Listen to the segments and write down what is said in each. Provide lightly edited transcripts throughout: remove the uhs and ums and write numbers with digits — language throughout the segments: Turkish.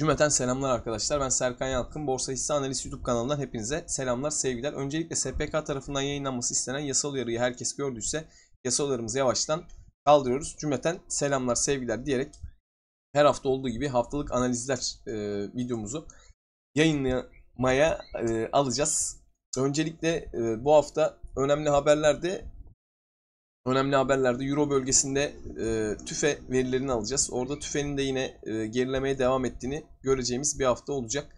Cümleten selamlar arkadaşlar. Ben Serkan Yalkın. Borsa Hisse Analiz YouTube kanalından hepinize selamlar, sevgiler. Öncelikle SPK tarafından yayınlanması istenen yasal uyarıyı herkes gördüyse yasal uyarımızı yavaştan kaldırıyoruz. Cümleten selamlar, sevgiler diyerek her hafta olduğu gibi haftalık analizler videomuzu yayınlamaya alacağız. Öncelikle bu hafta önemli haberlerde Euro bölgesinde tüfe verilerini alacağız. Orada tüfenin de yine gerilemeye devam ettiğini göreceğimiz bir hafta olacak.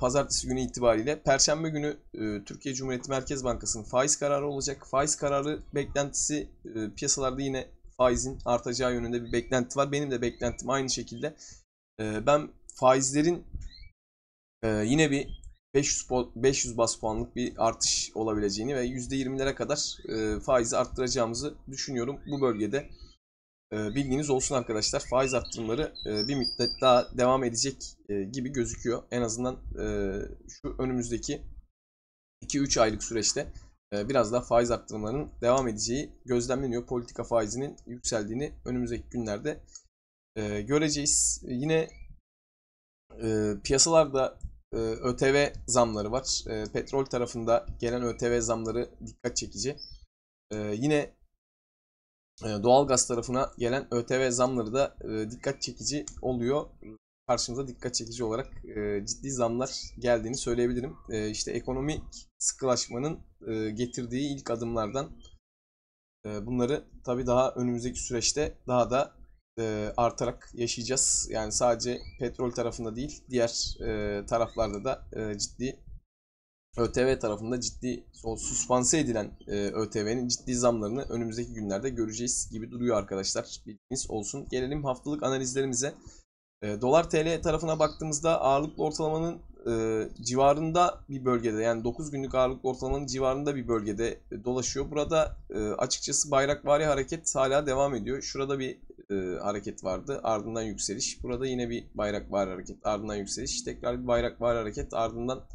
Pazartesi günü itibariyle. Perşembe günü Türkiye Cumhuriyeti Merkez Bankası'nın faiz kararı olacak. Faiz kararı beklentisi piyasalarda yine faizin artacağı yönünde bir beklenti var. Benim de beklentim aynı şekilde. Ben faizlerin yine bir 500 bas puanlık bir artış olabileceğini ve %20'lere kadar faizi arttıracağımızı düşünüyorum. Bu bölgede bilginiz olsun arkadaşlar. Faiz arttırımları bir müddet daha devam edecek gibi gözüküyor. En azından şu önümüzdeki 2-3 aylık süreçte biraz daha faiz arttırımlarının devam edeceği gözlemleniyor. Politika faizinin yükseldiğini önümüzdeki günlerde göreceğiz. Yine piyasalarda ÖTV zamları var. Petrol tarafında gelen ÖTV zamları dikkat çekici. Yine doğalgaz tarafına gelen ÖTV zamları da dikkat çekici oluyor. Karşımıza dikkat çekici olarak ciddi zamlar geldiğini söyleyebilirim. İşte ekonomik sıkılaşmanın getirdiği ilk adımlardan bunları tabii daha önümüzdeki süreçte daha da artarak yaşayacağız. Yani sadece petrol tarafında değil, diğer taraflarda da ciddi ÖTV tarafında ciddi suspanse edilen ÖTV'nin ciddi zamlarını önümüzdeki günlerde göreceğiz gibi duruyor arkadaşlar. Bilginiz olsun. Gelelim haftalık analizlerimize. Dolar-TL tarafına baktığımızda ağırlıklı ortalamanın civarında bir bölgede, yani 9 günlük ağırlıklı ortalamanın civarında bir bölgede dolaşıyor. Burada açıkçası bayrakvari hareket hala devam ediyor. Şurada bir hareket vardı. Ardından yükseliş. Burada yine bir bayrakvari hareket. Ardından yükseliş. Tekrar bir bayrakvari hareket. Ardından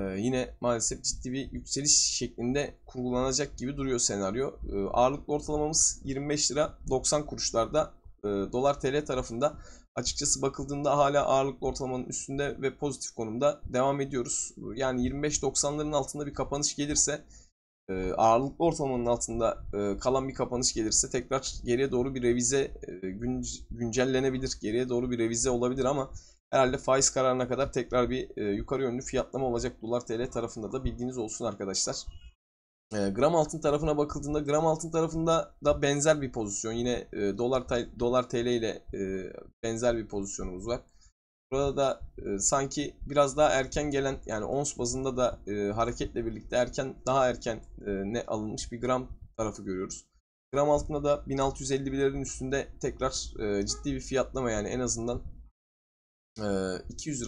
yine maalesef ciddi bir yükseliş şeklinde kurgulanacak gibi duruyor senaryo. Ağırlıklı ortalamamız 25 lira 90 kuruşlarda. Dolar TL tarafında açıkçası bakıldığında hala ağırlıklı ortalamanın üstünde ve pozitif konumda devam ediyoruz. Yani 25-90'ların altında bir kapanış gelirse, ağırlıklı ortalamanın altında kalan bir kapanış gelirse tekrar geriye doğru bir revize güncellenebilir. Geriye doğru bir revize olabilir ama herhalde faiz kararına kadar tekrar bir yukarı yönlü fiyatlama olacak dolar TL tarafında da, bilginiz olsun arkadaşlar. Gram altın tarafına bakıldığında gram altın tarafında da benzer bir pozisyon. Yine dolar TL ile benzer bir pozisyonumuz var. Burada da sanki biraz daha erken gelen, yani ons bazında da hareketle birlikte daha erken alınmış bir gram tarafı görüyoruz. Gram altında da 1651'lerin üstünde tekrar ciddi bir fiyatlama, yani en azından 200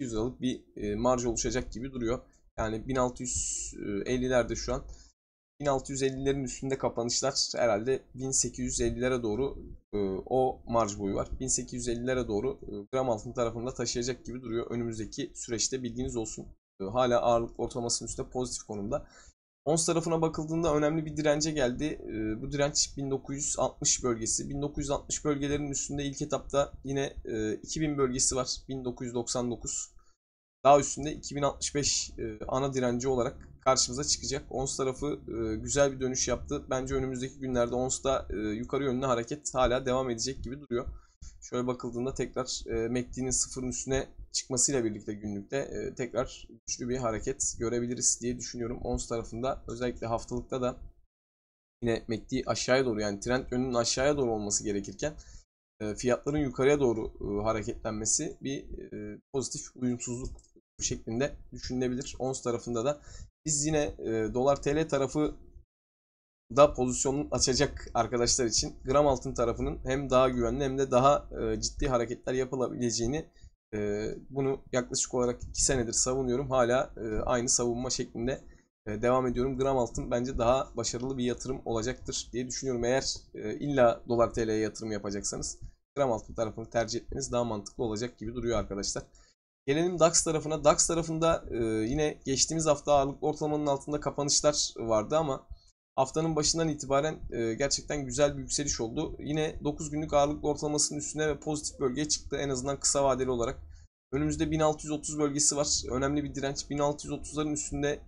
liralık bir marj oluşacak gibi duruyor. Yani 1650'lerde şu an. 1650'lerin üstünde kapanışlar herhalde 1850'lere doğru o marj boyu var. 1850'lere doğru gram altın tarafında taşıyacak gibi duruyor önümüzdeki süreçte, bilginiz olsun. Hala ağırlık ortalamasının üstünde pozitif konumda. Ons tarafına bakıldığında önemli bir dirence geldi. Bu direnç 1960 bölgesi. 1960 bölgelerinin üstünde ilk etapta yine 2000 bölgesi var. 1999. Daha üstünde 2065 ana direnci olarak karşımıza çıkacak. Ons tarafı güzel bir dönüş yaptı. Bence önümüzdeki günlerde Ons'da yukarı yönlü hareket hala devam edecek gibi duruyor. Şöyle bakıldığında tekrar MACD'nin sıfırın üstüne çıkmasıyla birlikte günlükte tekrar güçlü bir hareket görebiliriz diye düşünüyorum. Ons tarafında özellikle haftalıkta da yine MACD aşağıya doğru, yani trend yönünün aşağıya doğru olması gerekirken fiyatların yukarıya doğru hareketlenmesi bir pozitif uyumsuzluk şeklinde düşünülebilir. Ons tarafında da biz yine dolar TL tarafı da pozisyonunu açacak arkadaşlar için gram altın tarafının hem daha güvenli hem de daha ciddi hareketler yapılabileceğini, bunu yaklaşık olarak 2 senedir savunuyorum. Hala aynı savunma şeklinde devam ediyorum. Gram altın bence daha başarılı bir yatırım olacaktır diye düşünüyorum. Eğer illa dolar TL'ye yatırım yapacaksanız gram altın tarafını tercih etmeniz daha mantıklı olacak gibi duruyor arkadaşlar. Gelelim DAX tarafına. DAX tarafında yine geçtiğimiz hafta ağırlıklı ortalamanın altında kapanışlar vardı ama haftanın başından itibaren gerçekten güzel bir yükseliş oldu. Yine 9 günlük ağırlıklı ortalamasının üstüne ve pozitif bölgeye çıktı en azından kısa vadeli olarak. Önümüzde 1630 bölgesi var. Önemli bir direnç. 1630'ların üstünde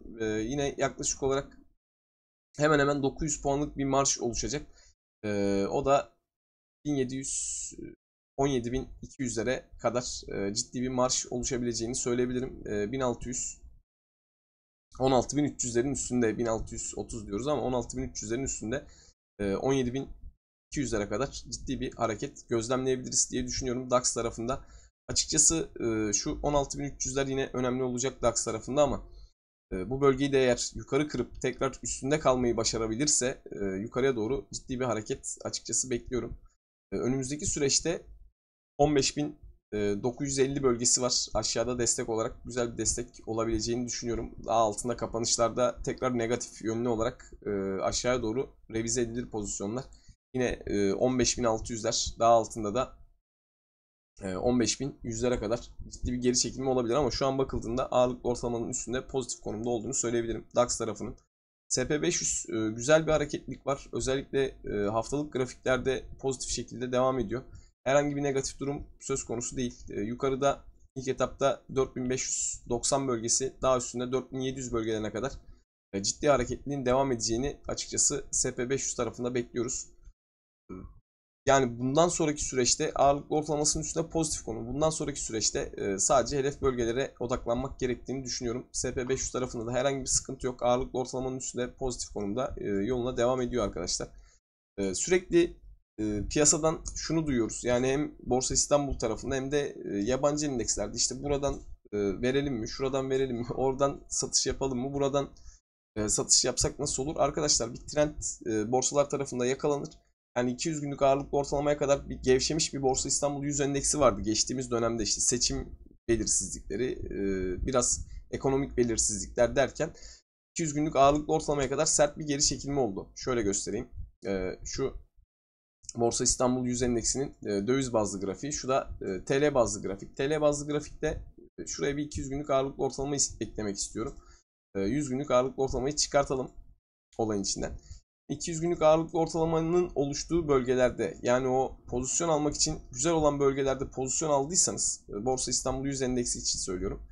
yine yaklaşık olarak hemen hemen 900 puanlık bir marj oluşacak. O da 1700 17.200'lere kadar ciddi bir marş oluşabileceğini söyleyebilirim. 1600 16.300'lerin üstünde, 1630 diyoruz ama 16.300'lerin üstünde 17.200'lere kadar ciddi bir hareket gözlemleyebiliriz diye düşünüyorum DAX tarafında. Açıkçası şu 16.300'ler yine önemli olacak DAX tarafında ama bu bölgeyi de eğer yukarı kırıp tekrar üstünde kalmayı başarabilirse yukarıya doğru ciddi bir hareket açıkçası bekliyorum. Önümüzdeki süreçte 15.950 bölgesi var. Aşağıda destek olarak güzel bir destek olabileceğini düşünüyorum. Daha altında kapanışlarda tekrar negatif yönlü olarak aşağıya doğru revize edilir pozisyonlar. Yine 15.600'ler, daha altında da 15.100'lere kadar ciddi bir geri çekilme olabilir ama şu an bakıldığında ağırlıklı ortalamanın üstünde pozitif konumda olduğunu söyleyebilirim DAX tarafının. SP500 güzel bir hareketlilik var. Özellikle haftalık grafiklerde pozitif şekilde devam ediyor. Herhangi bir negatif durum söz konusu değil. Yukarıda ilk etapta 4590 bölgesi, daha üstünde 4700 bölgelerine kadar ciddi hareketliliğin devam edeceğini açıkçası SP500 tarafında bekliyoruz. Yani bundan sonraki süreçte ağırlıklı ortalamasının üstünde pozitif konu. Bundan sonraki süreçte sadece hedef bölgelere odaklanmak gerektiğini düşünüyorum. SP500 tarafında da herhangi bir sıkıntı yok. Ağırlıklı ortalamanın üstünde pozitif konumda yoluna devam ediyor arkadaşlar. Sürekli piyasadan şunu duyuyoruz. Yani hem Borsa İstanbul tarafında hem de yabancı endekslerde işte buradan verelim mi, şuradan verelim mi, oradan satış yapalım mı, buradan satış yapsak nasıl olur? Arkadaşlar bir trend borsalar tarafında yakalanır. Yani 200 günlük ağırlıklı ortalamaya kadar bir gevşemiş bir Borsa İstanbul 100 endeksi vardı. Geçtiğimiz dönemde işte seçim belirsizlikleri, biraz ekonomik belirsizlikler derken 200 günlük ağırlıklı ortalamaya kadar sert bir geri çekilme oldu. Şöyle göstereyim. Şu Borsa İstanbul 100 endeksinin döviz bazlı grafiği. Şu da TL bazlı grafik. TL bazlı grafikte şuraya bir 200 günlük ağırlıklı ortalamayı eklemek istiyorum. 100 günlük ağırlıklı ortalamayı çıkartalım olayın içinden. 200 günlük ağırlıklı ortalamanın oluştuğu bölgelerde, yani o pozisyon almak için güzel olan bölgelerde pozisyon aldıysanız, Borsa İstanbul 100 endeksi için söylüyorum.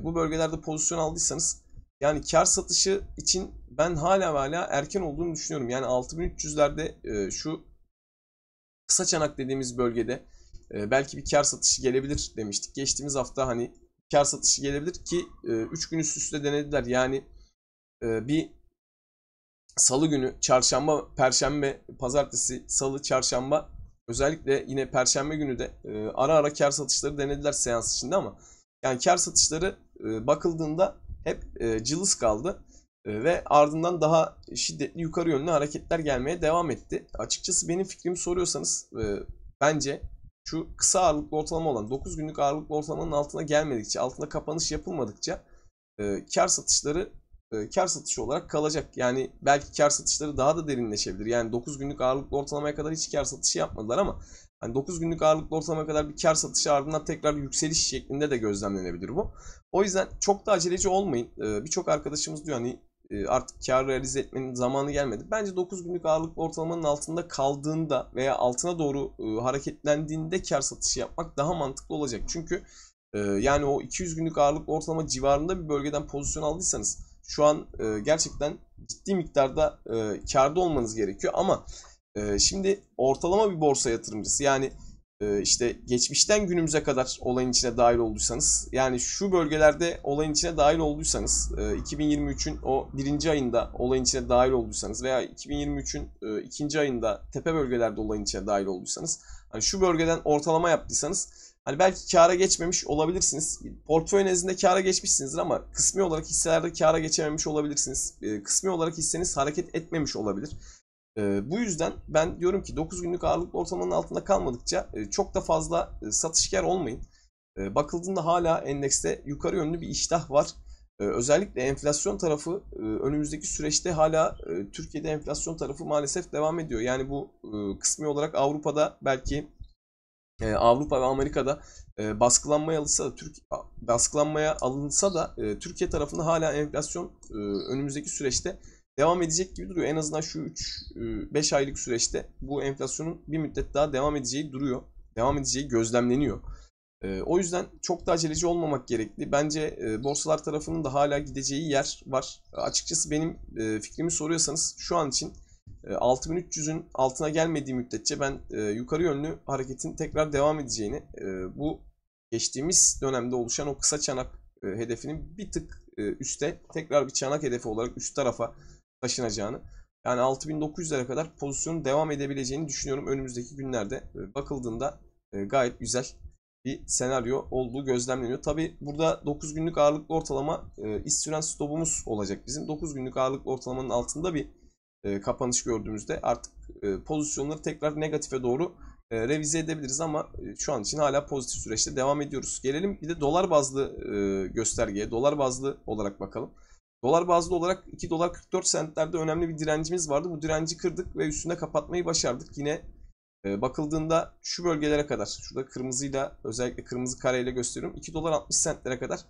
Bu bölgelerde pozisyon aldıysanız yani kar satışı için ben hala erken olduğunu düşünüyorum. Yani 6300'lerde şu kısa çanak dediğimiz bölgede belki bir kar satışı gelebilir demiştik. Geçtiğimiz hafta hani kar satışı gelebilir ki 3 gün üst üste denediler. Yani bir Salı günü, çarşamba, perşembe, pazartesi, salı, çarşamba, özellikle yine perşembe günü de ara ara kar satışları denediler seans içinde ama yani kar satışları bakıldığında hep cılız kaldı ve ardından daha şiddetli yukarı yönlü hareketler gelmeye devam etti. Açıkçası benim fikrimi soruyorsanız bence şu kısa ağırlıklı ortalama olan 9 günlük ağırlıklı ortalamanın altına gelmedikçe, altında kapanış yapılmadıkça kar satışları kar satışı olarak kalacak. Yani belki kar satışları daha da derinleşebilir. Yani 9 günlük ağırlıklı ortalamaya kadar hiç kar satışı yapmadılar ama hani 9 günlük ağırlıklı ortalamaya kadar bir kar satışı ardından tekrar yükseliş şeklinde de gözlemlenebilir bu. O yüzden çok da aceleci olmayın. Birçok arkadaşımız diyor hani artık kar realize etmenin zamanı gelmedi. Bence 9 günlük ağırlıklı ortalamanın altında kaldığında veya altına doğru hareketlendiğinde kar satışı yapmak daha mantıklı olacak. Çünkü yani o 200 günlük ağırlıklı ortalama civarında bir bölgeden pozisyon aldıysanız şu an gerçekten ciddi miktarda kârda olmanız gerekiyor ama şimdi ortalama bir borsa yatırımcısı, yani işte geçmişten günümüze kadar olayın içine dahil olduysanız, yani şu bölgelerde olayın içine dahil olduysanız, 2023'ün o birinci ayında olayın içine dahil olduysanız veya 2023'ün ikinci ayında tepe bölgelerde olayın içine dahil olduysanız, hani şu bölgeden ortalama yaptıysanız hani belki kâra geçmemiş olabilirsiniz. Portföy nezdinde kâra geçmişsinizdir ama kısmi olarak hisselerde kâra geçememiş olabilirsiniz. Kısmi olarak hisseniz hareket etmemiş olabilir. Bu yüzden ben diyorum ki 9 günlük ağırlıklı ortalamanın altında kalmadıkça çok da fazla satışkar olmayın. Bakıldığında hala endekste yukarı yönlü bir iştah var. Özellikle enflasyon tarafı önümüzdeki süreçte hala Türkiye'de enflasyon tarafı maalesef devam ediyor. Yani bu kısmi olarak Avrupa'da belki Avrupa ve Amerika'da baskılanmaya alınsa da Türkiye tarafında hala enflasyon önümüzdeki süreçte devam edecek gibi duruyor. En azından şu 3-5 aylık süreçte bu enflasyonun bir müddet daha devam edeceği duruyor. Devam edeceği gözlemleniyor. O yüzden çok da aceleci olmamak gerekli. Bence borsalar tarafının da hala gideceği yer var. Açıkçası benim fikrimi soruyorsanız şu an için 6300'ün altına gelmediği müddetçe ben yukarı yönlü hareketin tekrar devam edeceğini, bu geçtiğimiz dönemde oluşan o kısa çanak hedefinin bir tık üstte tekrar bir çanak hedefi olarak üst tarafa taşınacağını, yani 6900'lere kadar pozisyonun devam edebileceğini düşünüyorum önümüzdeki günlerde. Bakıldığında gayet güzel bir senaryo olduğu gözlemleniyor. Tabi burada 9 günlük ağırlıklı ortalama iz süren stopumuz olacak bizim. 9 günlük ağırlıklı ortalamanın altında bir kapanış gördüğümüzde artık pozisyonları tekrar negatife doğru revize edebiliriz ama şu an için hala pozitif süreçte devam ediyoruz. Gelelim bir de dolar bazlı göstergeye, dolar bazlı olarak bakalım. Dolar bazlı olarak 2 dolar 44 centlerde önemli bir direncimiz vardı. Bu direnci kırdık ve üstünde kapatmayı başardık. Yine bakıldığında şu bölgelere kadar, şurada kırmızıyla, özellikle kırmızı kareyle gösteriyorum, 2 dolar 60 centlere kadar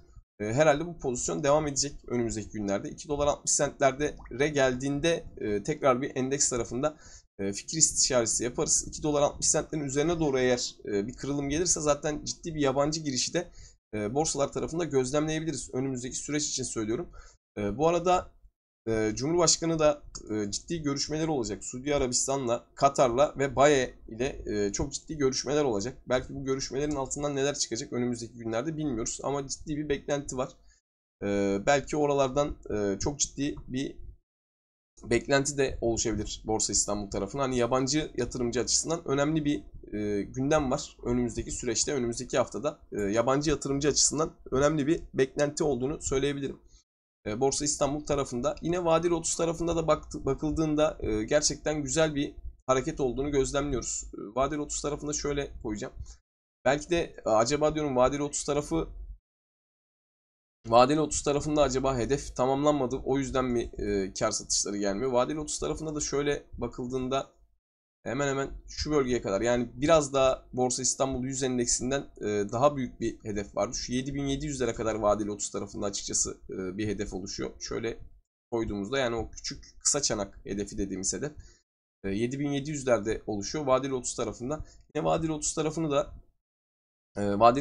herhalde bu pozisyon devam edecek önümüzdeki günlerde. 2 dolar 60 centlere geldiğinde tekrar bir endeks tarafında fikir istişaresi yaparız. 2 dolar 60 centlerin üzerine doğru eğer bir kırılım gelirse zaten ciddi bir yabancı girişi de borsalar tarafında gözlemleyebiliriz. Önümüzdeki süreç için söylüyorum. Bu arada Cumhurbaşkanı da ciddi görüşmeler olacak. Suudi Arabistan'la, Katar'la ve BAE ile çok ciddi görüşmeler olacak. Belki bu görüşmelerin altından neler çıkacak önümüzdeki günlerde bilmiyoruz. Ama ciddi bir beklenti var. Belki oralardan çok ciddi bir beklenti de oluşabilir Borsa İstanbul tarafına. Hani yabancı yatırımcı açısından önemli bir gündem var. Önümüzdeki süreçte, önümüzdeki haftada yabancı yatırımcı açısından önemli bir beklenti olduğunu söyleyebilirim. Borsa İstanbul tarafında, yine vadeli 30 tarafında da bakıldığında gerçekten güzel bir hareket olduğunu gözlemliyoruz. Vadeli 30 tarafında şöyle koyacağım. Belki de acaba diyorum vadeli 30 tarafında acaba hedef tamamlanmadı. O yüzden mi kar satışları gelmiyor? Vadeli 30 tarafında da şöyle bakıldığında hemen hemen şu bölgeye kadar, yani biraz daha Borsa İstanbul 100 endeksinden daha büyük bir hedef vardı. Şu 7700'lere kadar vadeli 30 tarafında açıkçası bir hedef oluşuyor. Şöyle koyduğumuzda, yani o küçük kısa çanak hedefi dediğimiz hedef 7700'lerde oluşuyor vadeli 30 tarafında. Yine vadeli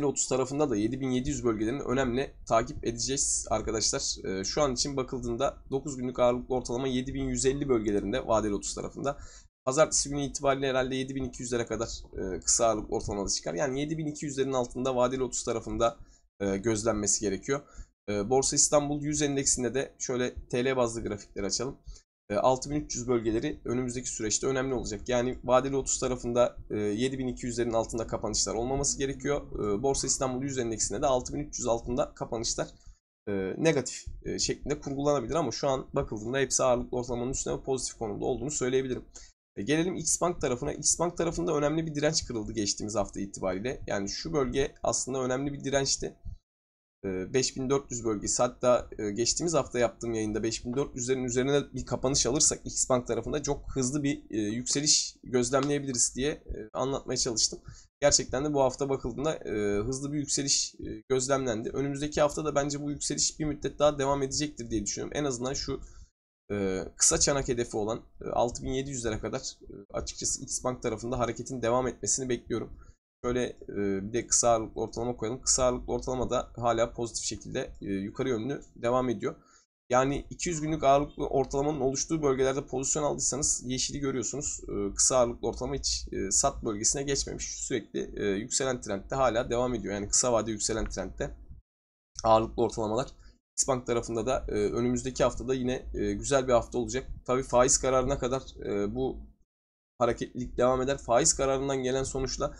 30 tarafında da 7700 bölgelerini önemli takip edeceğiz arkadaşlar. Şu an için bakıldığında 9 günlük ağırlıklı ortalama 7150 bölgelerinde vadeli 30 tarafında. Pazartesi günü itibariyle herhalde 7200'lere kadar kısa ağırlık ortalamada çıkar. Yani 7200'lerin altında vadeli 30 tarafında gözlenmesi gerekiyor. Borsa İstanbul 100 endeksinde de şöyle TL bazlı grafikleri açalım. 6300 bölgeleri önümüzdeki süreçte önemli olacak. Yani vadeli 30 tarafında 7200'lerin altında kapanışlar olmaması gerekiyor. Borsa İstanbul 100 endeksinde de 6300 altında kapanışlar negatif şeklinde kurgulanabilir ama şu an bakıldığında hepsi ağırlıklı ortalamanın üstüne pozitif konumda olduğunu söyleyebilirim. Gelelim Xbank tarafına. Xbank tarafında önemli bir direnç kırıldı geçtiğimiz hafta itibariyle. Yani şu bölge aslında önemli bir dirençti. 5400 bölgesi, hatta geçtiğimiz hafta yaptığım yayında 5400'lerin üzerine bir kapanış alırsak Xbank tarafında çok hızlı bir yükseliş gözlemleyebiliriz diye anlatmaya çalıştım. Gerçekten de bu hafta bakıldığında hızlı bir yükseliş gözlemlendi. Önümüzdeki hafta da bence bu yükseliş bir müddet daha devam edecektir diye düşünüyorum. En azından şu kısa çanak hedefi olan 6700'lere kadar açıkçası Xbank tarafında hareketin devam etmesini bekliyorum. Şöyle bir de kısa ağırlıklı ortalama koyalım. Kısa ağırlıklı ortalama da hala pozitif şekilde yukarı yönlü devam ediyor. Yani 200 günlük ağırlıklı ortalamanın oluştuğu bölgelerde pozisyon aldıysanız yeşili görüyorsunuz. Kısa ağırlıklı ortalama hiç sat bölgesine geçmemiş. Sürekli yükselen trendde hala devam ediyor. Yani kısa vade yükselen trendde ağırlıklı ortalamalar. Xbank tarafında da önümüzdeki haftada yine güzel bir hafta olacak. Tabii faiz kararına kadar bu hareketlilik devam eder. Faiz kararından gelen sonuçla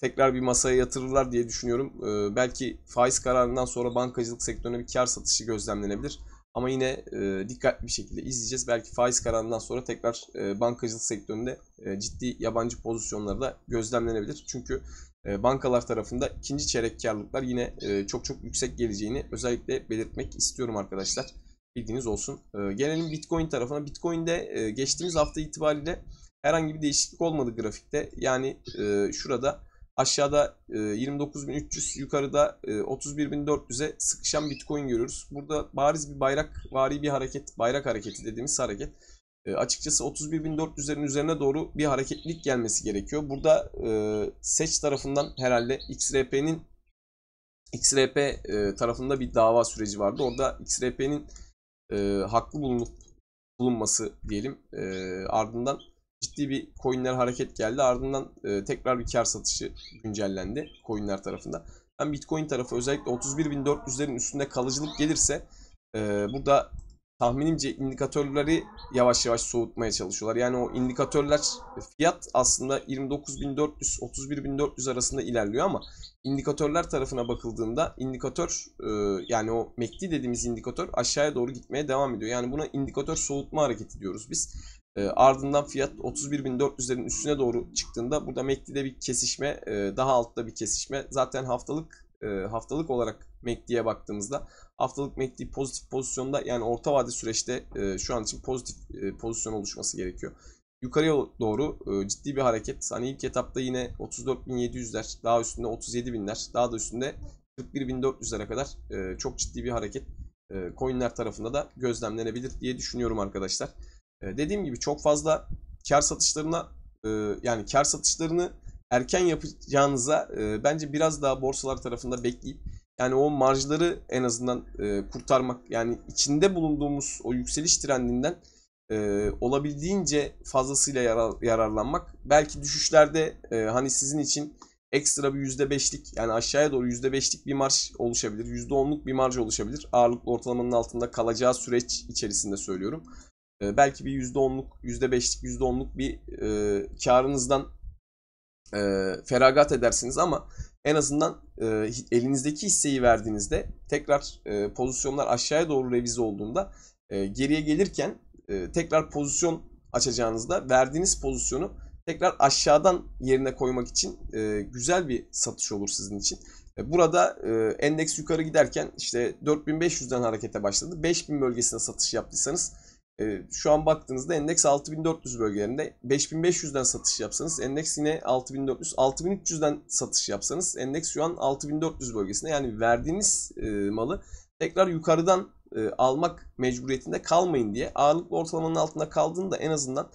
tekrar bir masaya yatırırlar diye düşünüyorum. Belki faiz kararından sonra bankacılık sektörüne bir kar satışı gözlemlenebilir. Ama yine dikkatli bir şekilde izleyeceğiz. Belki faiz kararından sonra tekrar bankacılık sektöründe ciddi yabancı pozisyonları da gözlemlenebilir. Çünkü bankalar tarafında ikinci çeyrek karlılıklar yine çok çok yüksek geleceğini özellikle belirtmek istiyorum arkadaşlar. Bilginiz olsun. Gelelim Bitcoin tarafına. Bitcoin'de geçtiğimiz hafta itibariyle herhangi bir değişiklik olmadı grafikte. Yani şurada Aşağıda 29.300, yukarıda 31.400'e sıkışan Bitcoin görüyoruz. Burada bariz bir bayrakvari bir hareket, bayrak hareketi dediğimiz hareket. Açıkçası 31.400'lerin üzerine doğru bir hareketlilik gelmesi gerekiyor. Burada SEC tarafından herhalde XRP tarafında bir dava süreci vardı. Orada XRP'nin haklı bulunması diyelim. Ardından ciddi bir coinler hareket geldi. Ardından tekrar bir kar satışı güncellendi coinler tarafında. Hem Bitcoin tarafı özellikle 31.400'lerin üstünde kalıcılık gelirse burada tahminimce indikatörleri yavaş yavaş soğutmaya çalışıyorlar. Yani o indikatörler, fiyat aslında 29.400-31.400 arasında ilerliyor ama indikatörler tarafına bakıldığında indikatör, yani o MACD dediğimiz indikatör aşağıya doğru gitmeye devam ediyor. Yani buna indikatör soğutma hareketi diyoruz biz. Ardından fiyat 31.400'lerin üstüne doğru çıktığında burada MACD'de bir kesişme, daha altta bir kesişme. Zaten haftalık olarak MACD'ye baktığımızda haftalık MACD pozitif pozisyonda, yani orta vade süreçte şu an için pozitif pozisyon oluşması gerekiyor. Yukarıya doğru ciddi bir hareket. Hani ilk etapta yine 34.700'ler, daha üstünde 37.000'ler, daha da üstünde 41.400'lere kadar çok ciddi bir hareket coinler tarafında da gözlemlenebilir diye düşünüyorum arkadaşlar. Dediğim gibi çok fazla kar satışlarına, yani kar satışlarını erken yapacağınıza bence biraz daha borsalar tarafında bekleyip, yani o marjları en azından kurtarmak, yani içinde bulunduğumuz o yükseliş trendinden olabildiğince fazlasıyla yararlanmak. Belki düşüşlerde hani sizin için ekstra bir %5'lik, yani aşağıya doğru %5'lik bir marj oluşabilir. %10'luk bir marj oluşabilir. Ağırlıklı ortalamanın altında kalacağı süreç içerisinde söylüyorum. Belki bir %10'luk, %5'lik, %10'luk bir karınızdan feragat edersiniz ama en azından elinizdeki hisseyi verdiğinizde tekrar pozisyonlar aşağıya doğru revize olduğunda geriye gelirken tekrar pozisyon açacağınızda verdiğiniz pozisyonu tekrar aşağıdan yerine koymak için güzel bir satış olur sizin için. Burada endeks yukarı giderken işte 4500'den harekete başladı. 5000 bölgesine satış yaptıysanız şu an baktığınızda endeks 6400 bölgelerinde, 5500'den satış yapsanız endeks yine 6400, 6300'den satış yapsanız endeks şu an 6400 bölgesinde. Yani verdiğiniz malı tekrar yukarıdan almak mecburiyetinde kalmayın diye ağırlıklı ortalamanın altında kaldığında en azından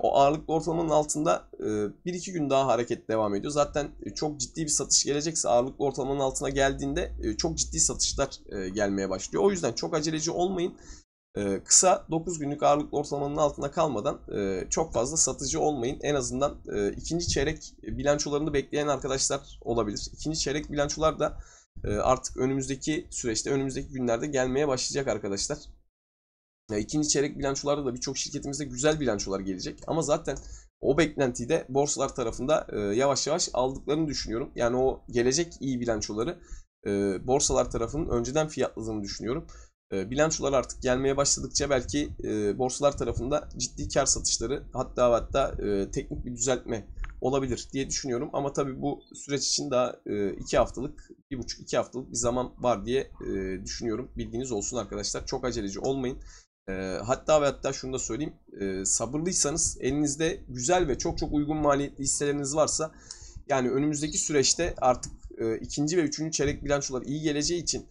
o ağırlıklı ortalamanın altında 1-2 gün daha hareket devam ediyor. Zaten çok ciddi bir satış gelecekse ağırlıklı ortalamanın altına geldiğinde çok ciddi satışlar gelmeye başlıyor. O yüzden çok aceleci olmayın. Kısa 9 günlük ağırlıklı ortalamanın altında kalmadan çok fazla satıcı olmayın. En azından ikinci çeyrek bilançolarını bekleyen arkadaşlar olabilir. İkinci çeyrek bilançolar da artık önümüzdeki süreçte, önümüzdeki günlerde gelmeye başlayacak arkadaşlar. İkinci çeyrek bilançolarda da birçok şirketimizde güzel bilançolar gelecek. Ama zaten o beklentiyi de borsalar tarafında yavaş yavaş aldıklarını düşünüyorum. Yani o gelecek iyi bilançoları borsalar tarafının önceden fiyatladığını düşünüyorum. Bilançolar artık gelmeye başladıkça belki borsalar tarafında ciddi kar satışları, hatta teknik bir düzeltme olabilir diye düşünüyorum. Ama tabii bu süreç için daha 2 haftalık, 1,5-2 haftalık bir zaman var diye düşünüyorum. Bilginiz olsun arkadaşlar. Çok aceleci olmayın. Hatta şunu da söyleyeyim. Sabırlıysanız, elinizde güzel ve çok çok uygun maliyetli hisseleriniz varsa, yani önümüzdeki süreçte artık ikinci ve üçüncü çeyrek bilançolar iyi geleceği için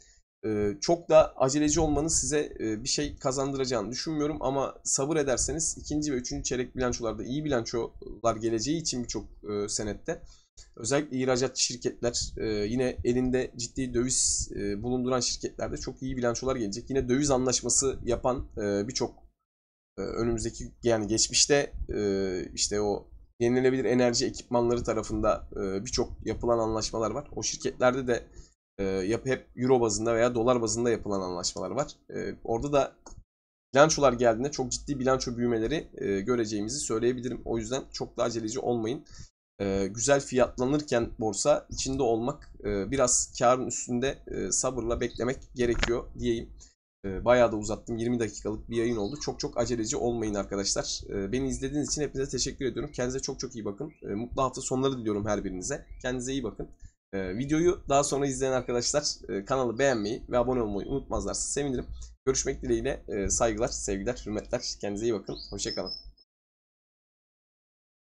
çok da aceleci olmanız size bir şey kazandıracağını düşünmüyorum ama sabır ederseniz ikinci ve üçüncü çeyrek bilançolarda iyi bilançolar geleceği için birçok senette, özellikle ihracatçı şirketler, yine elinde ciddi döviz bulunduran şirketlerde çok iyi bilançolar gelecek. Yine döviz anlaşması yapan birçok önümüzdeki, yani geçmişte işte o yenilenebilir enerji ekipmanları tarafında birçok yapılan anlaşmalar var. O şirketlerde de hep euro bazında veya dolar bazında yapılan anlaşmalar var. Orada da bilançolar geldiğinde çok ciddi bilanço büyümeleri göreceğimizi söyleyebilirim. O yüzden çok da aceleci olmayın. Güzel fiyatlanırken borsa içinde olmak, biraz karın üstünde sabırla beklemek gerekiyor diyeyim. Bayağı da uzattım. 20 dakikalık bir yayın oldu. Çok çok aceleci olmayın arkadaşlar. Beni izlediğiniz için hepinize teşekkür ediyorum. Kendinize çok çok iyi bakın. Mutlu hafta sonları diliyorum her birinize. Kendinize iyi bakın. Videoyu daha sonra izleyen arkadaşlar kanalı beğenmeyi ve abone olmayı unutmazlarsa sevinirim. Görüşmek dileğiyle, saygılar, sevgiler, hürmetler. Kendinize iyi bakın. Hoşça kalın.